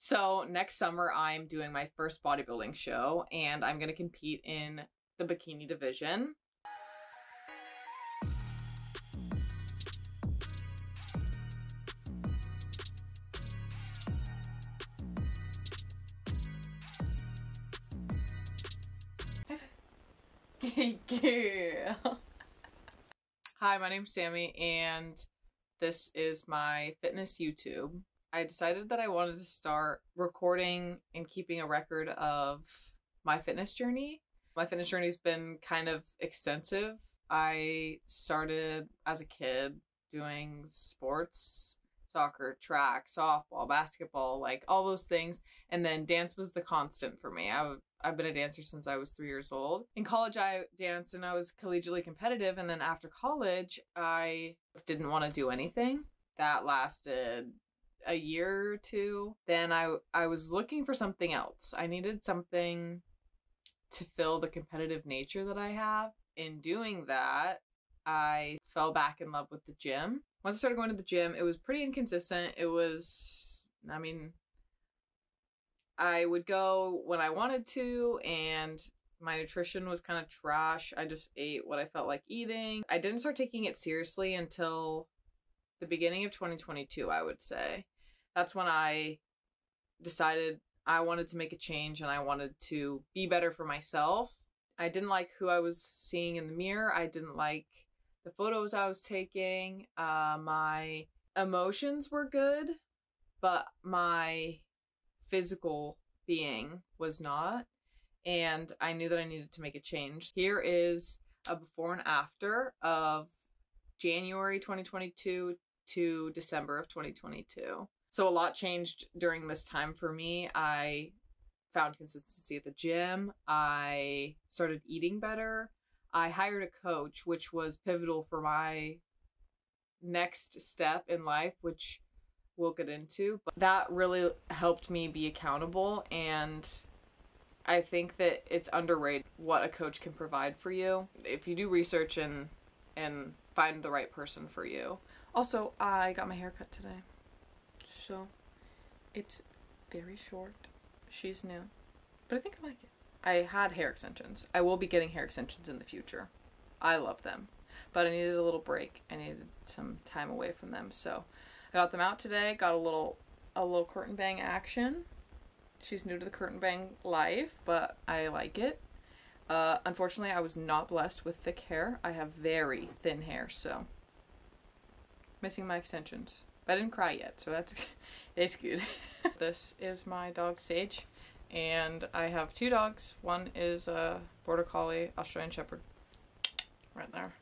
So next summer, I'm doing my first bodybuilding show and I'm going to compete in the bikini division. Girl. Hi, my name's Sammy and this is my fitness YouTube. I decided that I wanted to start recording and keeping a record of my fitness journey. My fitness journey's been kind of extensive. I started as a kid doing sports, soccer, track, softball, basketball, like all those things. And then dance was the constant for me. I've been a dancer since I was 3 years old. In college, I danced and I was collegiately competitive. And then after college, I didn't want to do anything. That lasted a year or two. Then I was looking for something else. I needed something to fill the competitive nature that I have. In doing that, I fell back in love with the gym. Once I started going to the gym, it was pretty inconsistent. It was, I mean, I would go when I wanted to and my nutrition was kind of trash. I just ate what I felt like eating. I didn't start taking it seriously until the beginning of 2022, I would say. That's when I decided I wanted to make a change and I wanted to be better for myself. I didn't like who I was seeing in the mirror. I didn't like the photos I was taking. My emotions were good, but my physical being was not, and I knew that I needed to make a change. Here is a before and after of January 2022 to December of 2022. So a lot changed during this time for me. I found consistency at the gym. I started eating better. I hired a coach, which was pivotal for my next step in life, which we'll get into, but that really helped me be accountable. And I think that it's underrated what a coach can provide for you if you do research and find the right person for you. Also, I got my hair cut today, so it's very short. She's new, but I think I like it. I had hair extensions. I will be getting hair extensions in the future. I love them, but I needed a little break. I needed some time away from them, so I got them out today, got a little curtain bang action. She's new to the curtain bang life, but I like it. Unfortunately, I was not blessed with thick hair. I have very thin hair, so missing my extensions. But I didn't cry yet, so it's good. This is my dog Sage, and I have two dogs. One is a Border Collie Australian Shepherd, right there.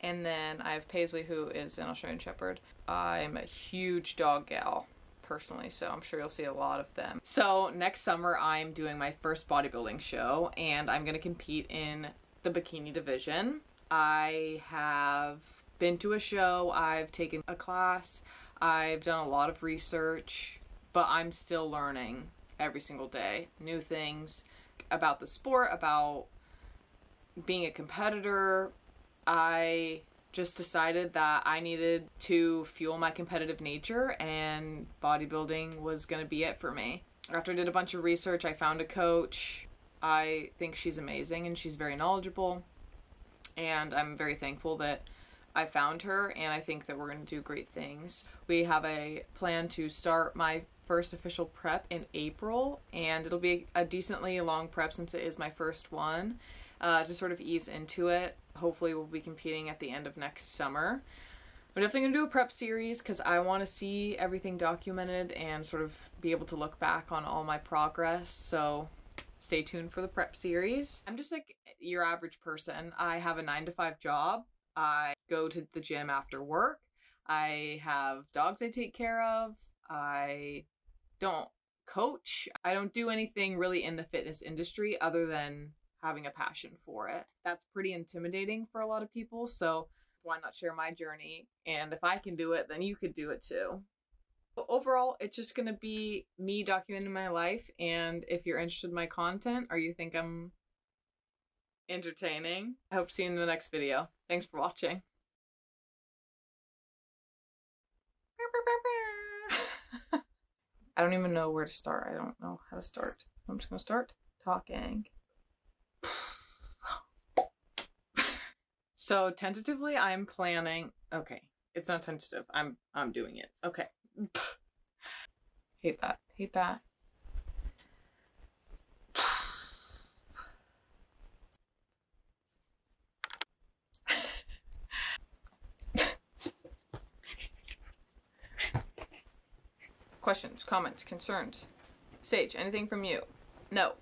And then I have Paisley, who is an Australian Shepherd. I'm a huge dog gal, personally, so I'm sure you'll see a lot of them. So next summer, I'm doing my first bodybuilding show, and I'm gonna compete in the bikini division. I have been to a show, I've taken a class, I've done a lot of research, but I'm still learning every single day. New things about the sport, about being a competitor. I just decided that I needed to fuel my competitive nature and bodybuilding was gonna be it for me. After I did a bunch of research, I found a coach. I think she's amazing and she's very knowledgeable, and I'm very thankful that I found her, and I think that we're gonna do great things. We have a plan to start my first official prep in April, and it'll be a decently long prep since it is my first one, to sort of ease into it. Hopefully we'll be competing at the end of next summer. I'm definitely gonna do a prep series because I want to see everything documented and sort of be able to look back on all my progress, so stay tuned for the prep series. I'm just like your average person. I have a 9-to-5 job. I go to the gym after work. I have dogs I take care of. I don't coach. I don't do anything really in the fitness industry other than having a passion for it. That's pretty intimidating for a lot of people, so why not share my journey? And if I can do it, then you could do it too. But overall, it's just gonna be me documenting my life, and if you're interested in my content or you think I'm entertaining, I hope to see you in the next video. Thanks for watching. I don't even know where to start. I don't know how to start. I'm just gonna start talking. So tentatively I'm planning, okay, it's not tentative, I'm doing it. Okay. Hate that, hate that. Questions, comments, concerns. Sage, anything from you? No.